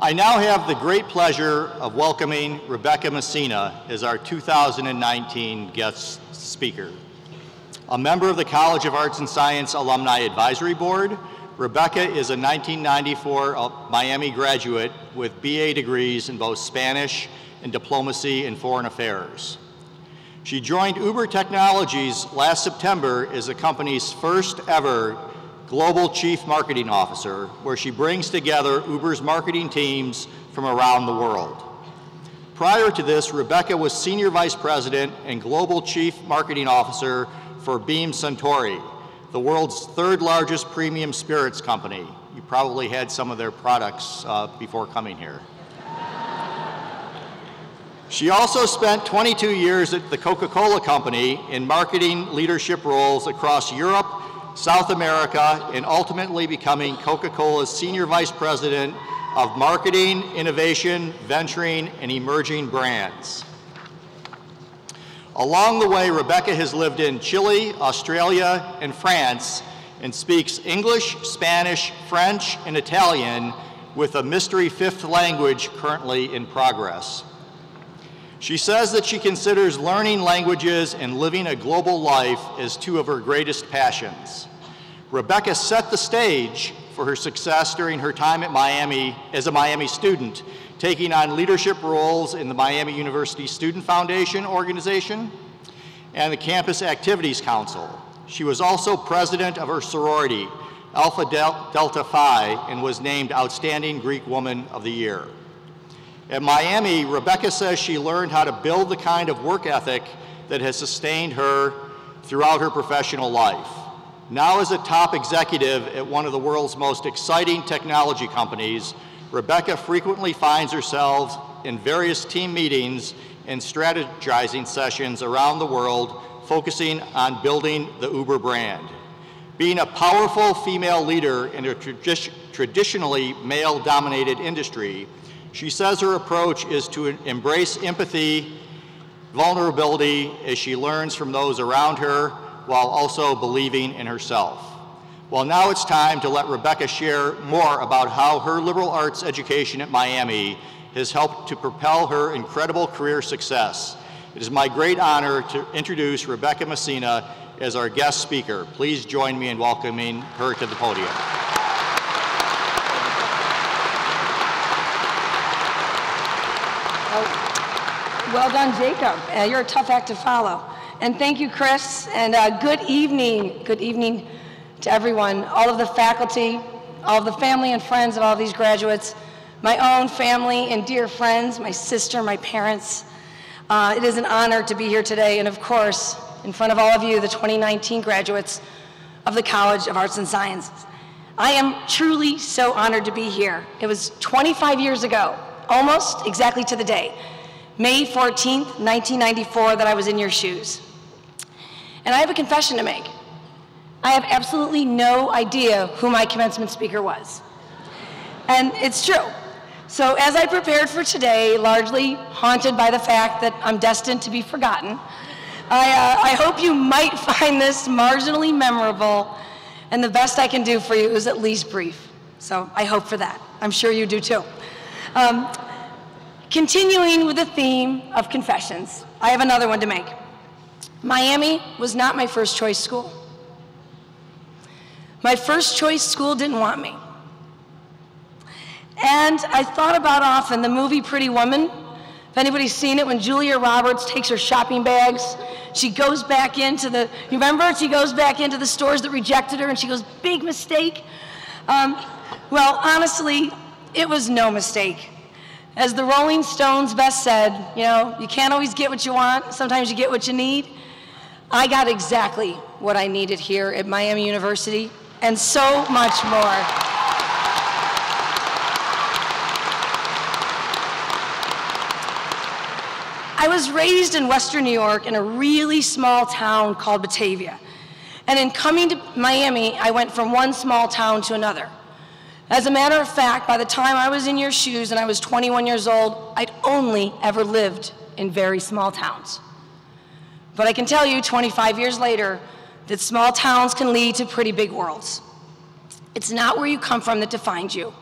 I now have the great pleasure of welcoming Rebecca Messina as our 2019 guest speaker. A member of the College of Arts and Science Alumni Advisory Board, Rebecca is a 1994 Miami graduate with BA degrees in both Spanish and Diplomacy and Foreign Affairs. She joined Uber Technologies last September as the company's first ever Global Chief Marketing Officer, where she brings together Uber's marketing teams from around the world. Prior to this, Rebecca was Senior Vice President and Global Chief Marketing Officer for Beam Suntory, the world's third largest premium spirits company. You probably had some of their products before coming here. She also spent 22 years at the Coca-Cola Company in marketing leadership roles across Europe, South America, and ultimately becoming Coca-Cola's Senior Vice President of Marketing, Innovation, Venturing, and Emerging Brands. Along the way, Rebecca has lived in Chile, Australia, and France, and speaks English, Spanish, French, and Italian, with a mystery fifth language currently in progress. She says that she considers learning languages and living a global life as two of her greatest passions. Rebecca set the stage for her success during her time at Miami as a Miami student, taking on leadership roles in the Miami University Student Foundation organization and the Campus Activities Council. She was also president of her sorority, Alpha Delta Phi, and was named Outstanding Greek Woman of the Year. At Miami, Rebecca says she learned how to build the kind of work ethic that has sustained her throughout her professional life. Now as a top executive at one of the world's most exciting technology companies, Rebecca frequently finds herself in various team meetings and strategizing sessions around the world, focusing on building the Uber brand. Being a powerful female leader in a traditionally male-dominated industry, she says her approach is to embrace empathy, vulnerability as she learns from those around her while also believing in herself. Well, now it's time to let Rebecca share more about how her liberal arts education at Miami has helped to propel her incredible career success. It is my great honor to introduce Rebecca Messina as our guest speaker. Please join me in welcoming her to the podium. Well done, Jacob. You're a tough act to follow. And thank you, Chris, and good evening to everyone, all of the faculty, all of the family and friends of all these graduates, my own family and dear friends, my sister, my parents. It is an honor to be here today, and of course, in front of all of you, the 2019 graduates of the College of Arts and Sciences. I am truly so honored to be here. It was 25 years ago, almost exactly to the day, May 14th, 1994, that I was in your shoes. And I have a confession to make. I have absolutely no idea who my commencement speaker was. And it's true. So as I prepared for today, largely haunted by the fact that I'm destined to be forgotten, I hope you might find this marginally memorable, and the best I can do for you is at least brief. So I hope for that. I'm sure you do too. Continuing with the theme of confessions, I have another one to make. Miami was not my first choice school. My first choice school didn't want me. And I thought about often the movie Pretty Woman. If anybody's seen it, when Julia Roberts takes her shopping bags, she goes back into the, you remember? She goes back into the stores that rejected her and she goes, big mistake. Well, honestly, it was no mistake. As the Rolling Stones best said, you know, you can't always get what you want, sometimes you get what you need. I got exactly what I needed here at Miami University, and so much more. I was raised in Western New York in a really small town called Batavia. And in coming to Miami, I went from one small town to another. As a matter of fact, by the time I was in your shoes and I was 21 years old, I'd only ever lived in very small towns. But I can tell you 25 years later that small towns can lead to pretty big worlds. It's not where you come from that defines you.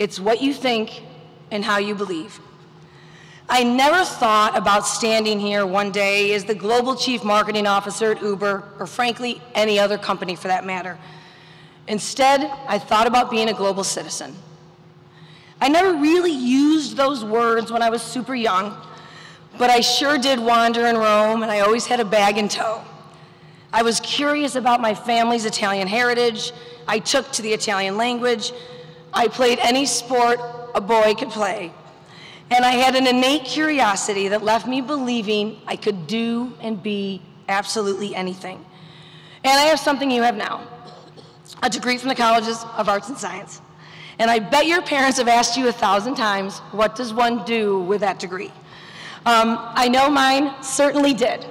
It's what you think and how you believe. I never thought about standing here one day as the global chief marketing officer at Uber, or frankly, any other company for that matter. Instead, I thought about being a global citizen. I never really used those words when I was super young, but I sure did wander in Rome, and I always had a bag in tow. I was curious about my family's Italian heritage. I took to the Italian language. I played any sport a boy could play. And I had an innate curiosity that left me believing I could do and be absolutely anything. And I have something you have now, a degree from the Colleges of Arts and Science. And I bet your parents have asked you 1,000 times, what does one do with that degree? I know mine certainly did,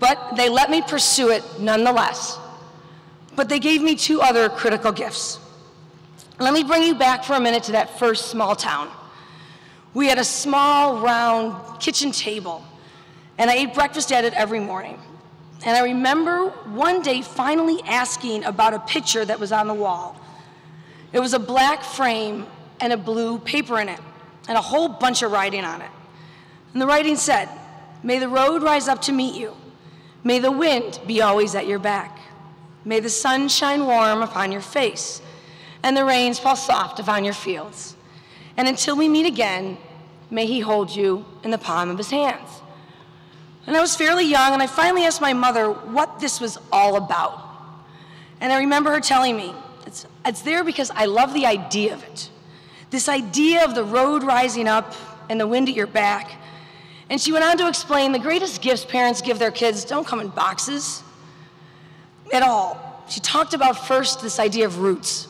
but they let me pursue it nonetheless. But they gave me two other critical gifts. Let me bring you back for a minute to that first small town. We had a small, round kitchen table, and I ate breakfast at it every morning. And I remember one day finally asking about a picture that was on the wall. It was a black frame and a blue paper in it, and a whole bunch of writing on it. And the writing said, "May the road rise up to meet you. May the wind be always at your back. May the sun shine warm upon your face, and the rains fall soft upon your fields. And until we meet again, may he hold you in the palm of his hands." And I was fairly young, and I finally asked my mother what this was all about. And I remember her telling me, it's there because I love the idea of it. This idea of the road rising up and the wind at your back. And she went on to explain the greatest gifts parents give their kids don't come in boxes at all. She talked about first this idea of roots.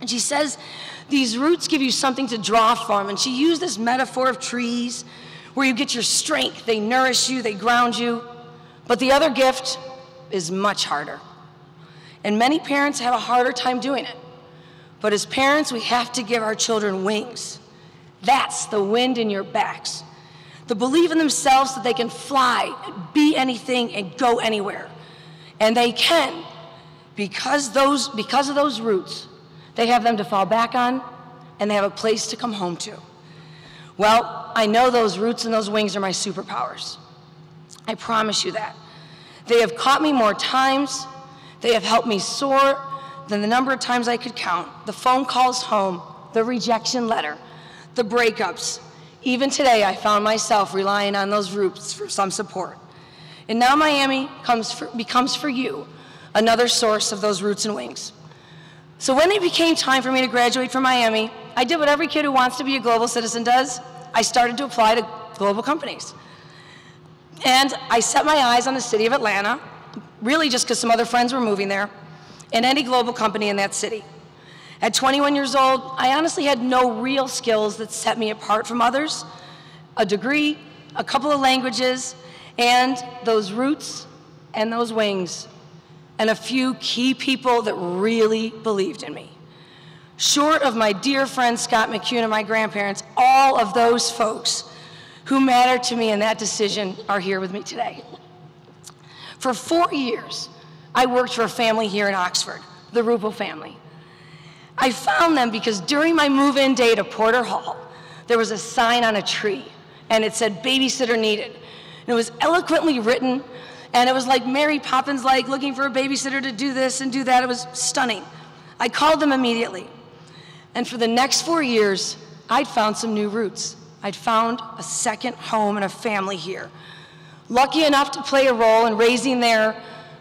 And she says, these roots give you something to draw from. And she used this metaphor of trees where you get your strength. They nourish you, they ground you. But the other gift is much harder. And many parents have a harder time doing it. But as parents, we have to give our children wings. That's the wind in your backs. The belief in themselves that they can fly, be anything, and go anywhere. And they can, because of those roots, they have them to fall back on, and they have a place to come home to. Well, I know those roots and those wings are my superpowers. I promise you that. They have caught me more times. They have helped me soar than the number of times I could count. The phone calls home, the rejection letter, the breakups. Even today, I found myself relying on those roots for some support. And now Miami becomes for you another source of those roots and wings. So when it became time for me to graduate from Miami, I did what every kid who wants to be a global citizen does. I started to apply to global companies. And I set my eyes on the city of Atlanta, really just because some other friends were moving there, and any global company in that city. At 21 years old, I honestly had no real skills that set me apart from others. A degree, a couple of languages, and those roots and those wings, and a few key people that really believed in me. Short of my dear friend Scott McKeown and my grandparents, all of those folks who mattered to me in that decision are here with me today. For 4 years, I worked for a family here in Oxford, the Ruppel family. I found them because during my move-in day to Porter Hall, there was a sign on a tree, and it said, "Babysitter Needed." And it was eloquently written, and it was like Mary Poppins, like looking for a babysitter to do this and do that. It was stunning. I called them immediately. And for the next 4 years, I'd found some new roots. I'd found a second home and a family here. Lucky enough to play a role in raising their,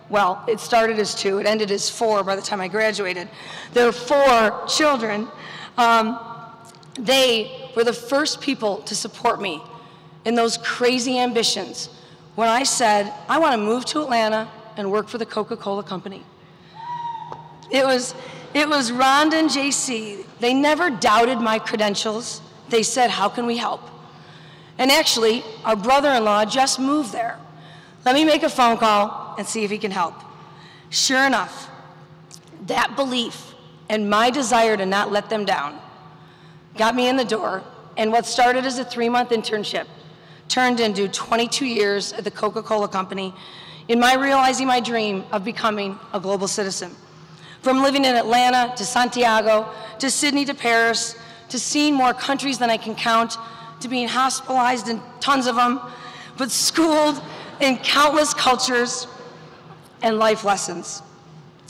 well, it started as two, it ended as four by the time I graduated. There were four children. They were the first people to support me in those crazy ambitions when I said, I want to move to Atlanta and work for the Coca-Cola Company. It was Ron and JC. They never doubted my credentials. They said, how can we help? And actually, our brother-in-law just moved there. Let me make a phone call and see if he can help. Sure enough, that belief and my desire to not let them down got me in the door, and what started as a 3-month internship turned into 22 years at the Coca-Cola Company in my realizing my dream of becoming a global citizen. From living in Atlanta to Santiago to Sydney to Paris to seeing more countries than I can count, to being hospitalized in tons of them, but schooled in countless cultures and life lessons.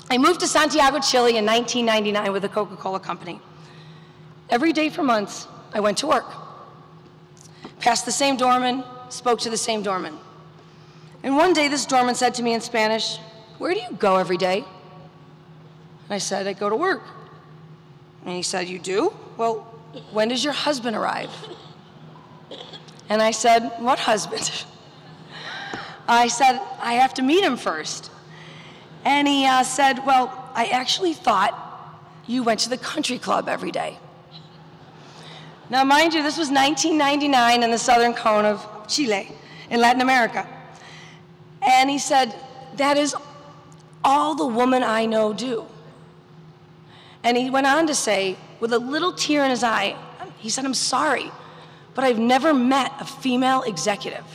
I moved to Santiago, Chile in 1999 with the Coca-Cola Company. Every day for months, I went to work. Passed the same doorman, spoke to the same doorman. And one day this doorman said to me in Spanish, "Where do you go every day?" And I said, "I go to work." And he said, "You do? Well, when does your husband arrive?" And I said, "What husband?" I said, "I have to meet him first." And he said, "Well, I actually thought you went to the country club every day." Now, mind you, this was 1999 in the southern cone of Chile, in Latin America. And he said, "That is all the women I know do." And he went on to say, with a little tear in his eye, he said, "I'm sorry, but I've never met a female executive."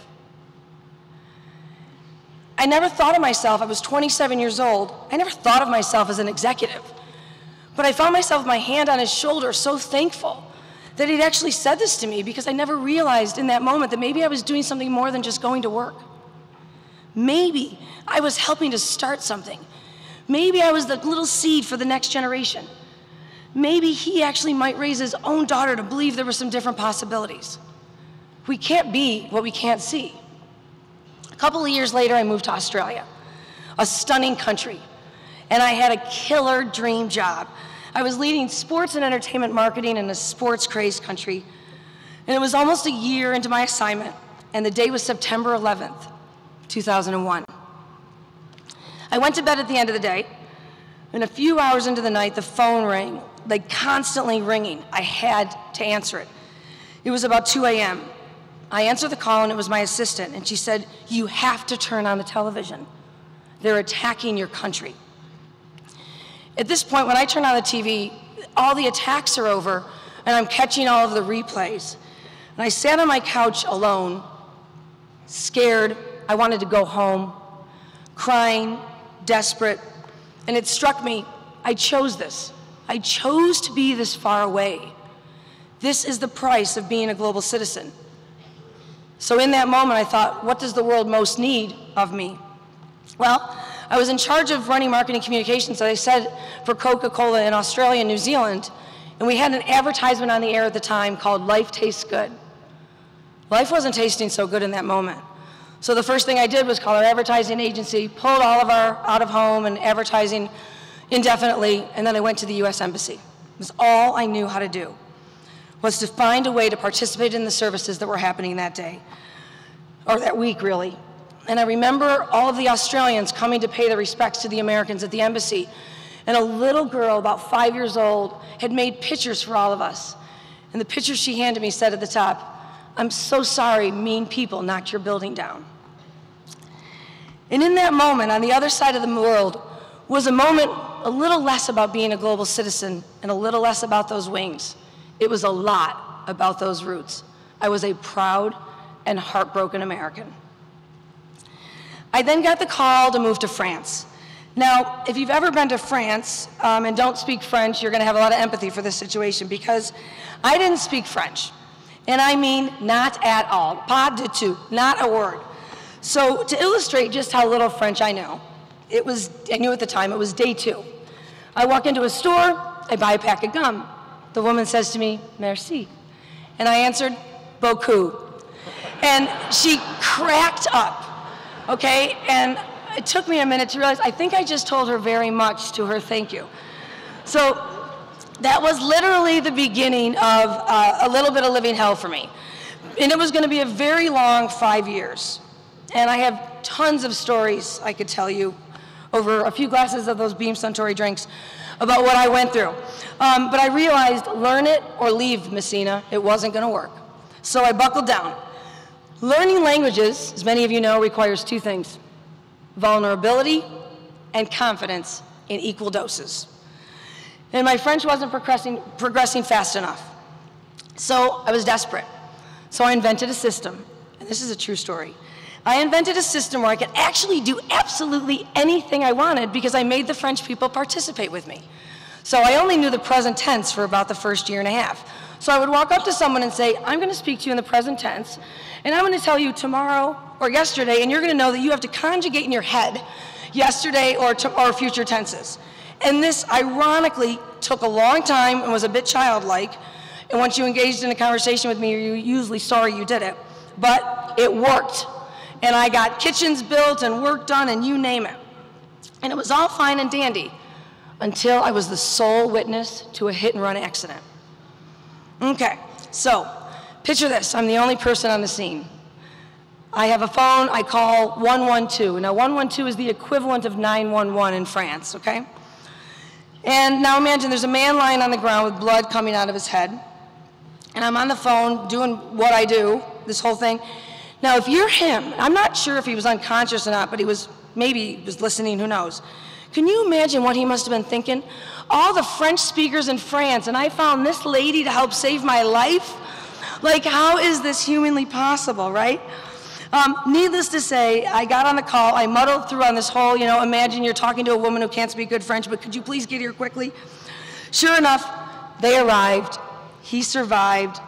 I never thought of myself, I was 27 years old, I never thought of myself as an executive. But I found myself with my hand on his shoulder, so thankful that he'd actually said this to me, because I never realized in that moment that maybe I was doing something more than just going to work. Maybe I was helping to start something. Maybe I was the little seed for the next generation. Maybe he actually might raise his own daughter to believe there were some different possibilities. We can't be what we can't see. A couple of years later, I moved to Australia, a stunning country, and I had a killer dream job. I was leading sports and entertainment marketing in a sports-crazed country, and it was almost a year into my assignment, and the day was September 11th, 2001. I went to bed at the end of the day, and a few hours into the night, the phone rang, like constantly ringing. I had to answer it. It was about 2 a.m. I answered the call, and it was my assistant, and she said, "You have to turn on the television. They're attacking your country." At this point, when I turn on the TV, all the attacks are over, and I'm catching all of the replays. And I sat on my couch alone, scared. I wanted to go home, crying, desperate. And it struck me, I chose this. I chose to be this far away. This is the price of being a global citizen. So in that moment, I thought, what does the world most need of me? Well, I was in charge of running marketing communications, as I said, for Coca-Cola in Australia and New Zealand, and we had an advertisement on the air at the time called "Life Tastes Good." Life wasn't tasting so good in that moment. So the first thing I did was call our advertising agency, pulled all of our out-of-home and advertising indefinitely, and then I went to the U.S. Embassy. It was all I knew how to do, was to find a way to participate in the services that were happening that day, or that week, really. And I remember all of the Australians coming to pay their respects to the Americans at the embassy. And a little girl, about 5 years old, had made pictures for all of us. And the picture she handed me said at the top, "I'm so sorry mean people knocked your building down." And in that moment, on the other side of the world, was a moment a little less about being a global citizen and a little less about those wings. It was a lot about those roots. I was a proud and heartbroken American. I then got the call to move to France. Now, if you've ever been to France and don't speak French, you're going to have a lot of empathy for this situation, because I didn't speak French. And I mean not at all, pas du tout, not a word. So to illustrate just how little French I know, I knew at the time, it was day two. I walk into a store, I buy a pack of gum. The woman says to me, "Merci." And I answered, "Beaucoup." And she cracked up. Okay, and it took me a minute to realize, I think I just told her very much to her thank you. So that was literally the beginning of a little bit of living hell for me. And it was going to be a very long 5 years. And I have tons of stories I could tell you over a few glasses of those Beam Suntory drinks about what I went through. But I realized, learn it or leave, Messina. It wasn't going to work. So I buckled down. Learning languages, as many of you know, requires two things: vulnerability and confidence in equal doses. And my French wasn't progressing fast enough. So I was desperate. So I invented a system, and this is a true story. I invented a system where I could actually do absolutely anything I wanted, because I made the French people participate with me. So I only knew the present tense for about the first year and a half. So I would walk up to someone and say, I'm going to speak to you in the present tense, and I'm going to tell you tomorrow or yesterday, and you're going to know that you have to conjugate in your head yesterday or future tenses. And this, ironically, took a long time and was a bit childlike. And once you engaged in a conversation with me, you're usually sorry you did it. But it worked. And I got kitchens built and work done and you name it. And it was all fine and dandy until I was the sole witness to a hit-and-run accident. Okay, so picture this. I'm the only person on the scene. I have a phone. I call 112. Now, 112 is the equivalent of 911 in France, okay? And now imagine there's a man lying on the ground with blood coming out of his head. And I'm on the phone doing what I do, this whole thing. Now, if you're him, I'm not sure if he was unconscious or not, but he was, maybe he was listening, who knows. Can you imagine what he must have been thinking? All the French speakers in France, and I found this lady to help save my life? Like, how is this humanly possible, right? Needless to say, I got on the call, I muddled through on this whole, you know, imagine you're talking to a woman who can't speak good French, but could you please get here quickly? Sure enough, they arrived, he survived,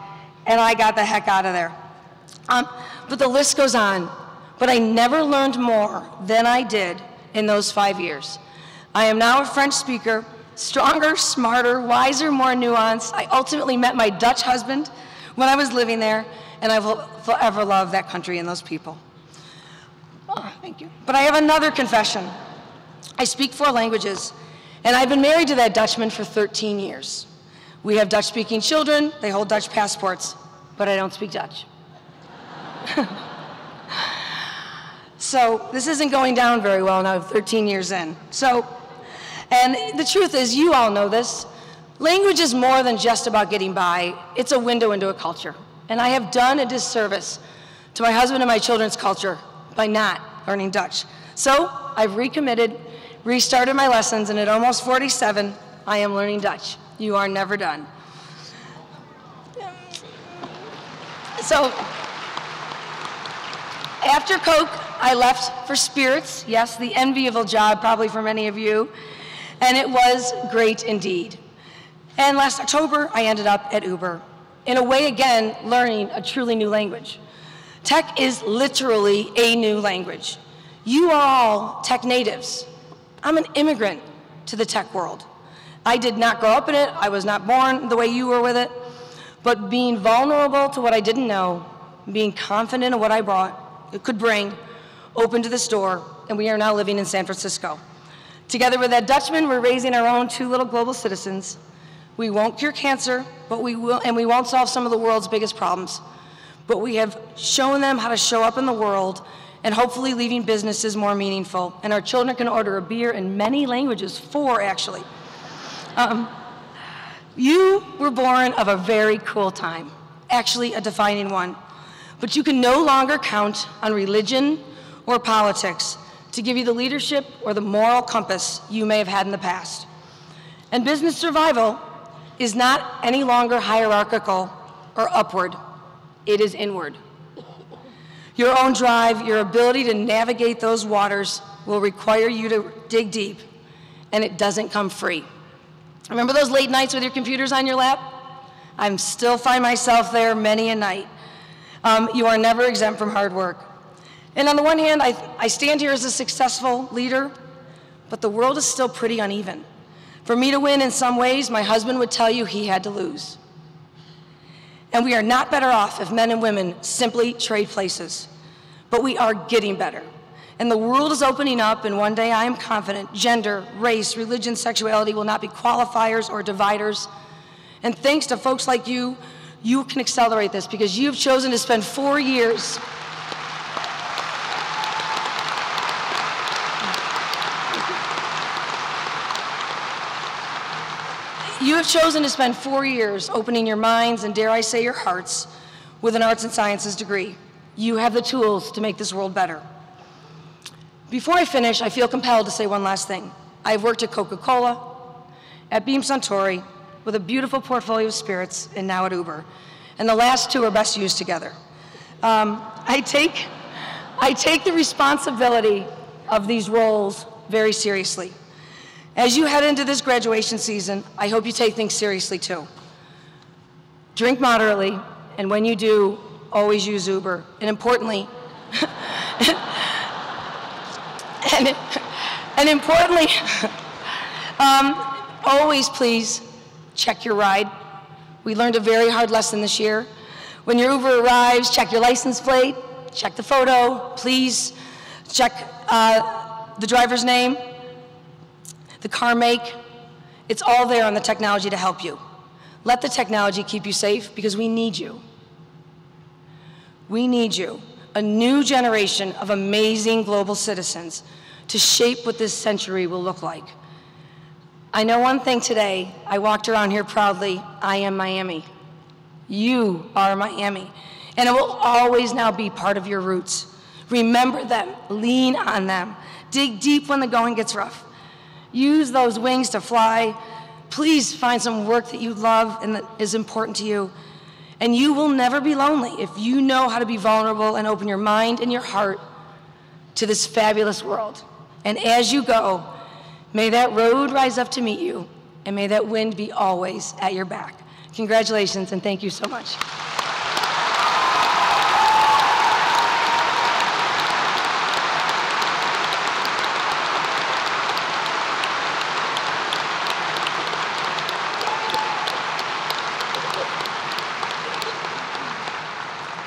and I got the heck out of there. But the list goes on. But I never learned more than I did in those 5 years. I am now a French speaker, stronger, smarter, wiser, more nuanced. I ultimately met my Dutch husband when I was living there, and I will forever love that country and those people. Oh, thank you. But I have another confession. I speak 4 languages, and I've been married to that Dutchman for 13 years. We have Dutch-speaking children. They hold Dutch passports, but I don't speak Dutch. So this isn't going down very well now, 13 years in. So, and the truth is, you all know this, language is more than just about getting by. It's a window into a culture. And I have done a disservice to my husband and my children's culture by not learning Dutch. So I've recommitted, restarted my lessons, and at almost 47, I am learning Dutch. You are never done. So after Coke, I left for spirits. Yes, the enviable job probably for many of you. And it was great indeed. And last October, I ended up at Uber. In a way, again, learning a truly new language. Tech is literally a new language. You are all tech natives. I'm an immigrant to the tech world. I did not grow up in it. I was not born the way you were with it. But being vulnerable to what I didn't know, being confident in what I brought, it could bring, opened to this door, and we are now living in San Francisco. Together with that Dutchman, we're raising our own 2 little global citizens. We won't cure cancer, but we will, and we won't solve some of the world's biggest problems. But we have shown them how to show up in the world and hopefully leaving businesses more meaningful. And our children can order a beer in many languages, 4 actually. You were born of a very cool time, actually a defining one. But you can no longer count on religion or politics to give you the leadership or the moral compass you may have had in the past. And business survival is not any longer hierarchical or upward. It is inward. Your own drive, your ability to navigate those waters will require you to dig deep, and it doesn't come free. Remember those late nights with your computers on your lap? I still find myself there many a night. You are never exempt from hard work. And on the one hand, I stand here as a successful leader, but the world is still pretty uneven. For me to win in some ways, my husband would tell you he had to lose. And we are not better off if men and women simply trade places. But we are getting better. And the world is opening up, and one day I am confident gender, race, religion, sexuality will not be qualifiers or dividers. And thanks to folks like you, you can accelerate this because you've chosen to spend 4 years you have chosen to spend 4 years opening your minds and, dare I say, your hearts with an arts and sciences degree. You have the tools to make this world better. Before I finish, I feel compelled to say one last thing. I've worked at Coca-Cola, at Beam Suntory, with a beautiful portfolio of spirits, and now at Uber. And the last 2 are best used together. I take the responsibility of these roles very seriously. As you head into this graduation season, I hope you take things seriously too. Drink moderately, and when you do, always use Uber. And importantly, always please check your ride. We learned a very hard lesson this year. When your Uber arrives, check your license plate, check the photo, please check the driver's name, the car make. It's all there on the technology to help you. Let the technology keep you safe because we need you. We need you, a new generation of amazing global citizens to shape what this century will look like. I know one thing today, I walked around here proudly, I am Miami. You are Miami, and it will always now be part of your roots. Remember them, lean on them, dig deep when the going gets rough. Use those wings to fly. Please find some work that you love and that is important to you. And you will never be lonely if you know how to be vulnerable and open your mind and your heart to this fabulous world. And as you go, may that road rise up to meet you, and may that wind be always at your back. Congratulations, and thank you so much.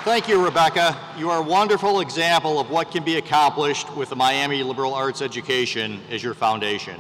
Thank you, Rebecca. You are a wonderful example of what can be accomplished with the Miami Liberal Arts Education as your foundation.